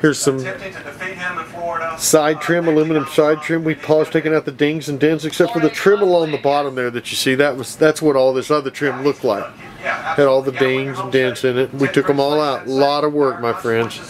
Here's some side trim, aluminum side trim. We polished, taking out the dings and dents, except for the trim along the bottom there that you see. That's what all this other trim looked like. Had all the dings and dents in it. We took them all out. A lot of work, my friends.